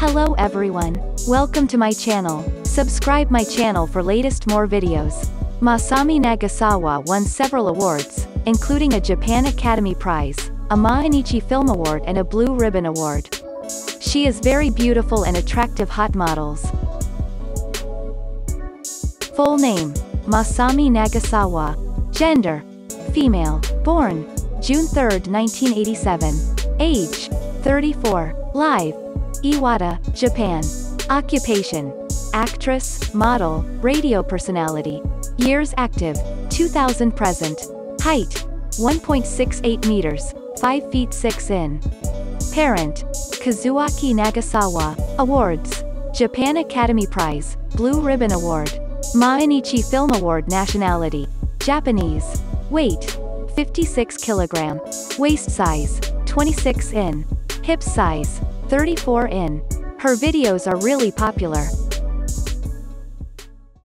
Hello everyone, welcome to my channel. Subscribe my channel for latest more videos. Masami Nagasawa won several awards, including a Japan Academy Prize, a Mainichi Film Award and a Blue Ribbon Award. She is very beautiful and attractive hot models. Full name: Masami Nagasawa. Gender: female. Born June 3, 1987. Age: 34. Live: Iwata, Japan. Occupation: actress, model, radio personality. Years active: 2000 present. Height: 1.68 meters, 5 feet 6 in. Parent: Kazuaki Nagasawa. Awards: Japan Academy Prize, Blue Ribbon Award, Mainichi Film Award. Nationality: Japanese. Weight: 56 kilogram. Waist size: 26 in. Hip size: 34 in. Her videos are really popular.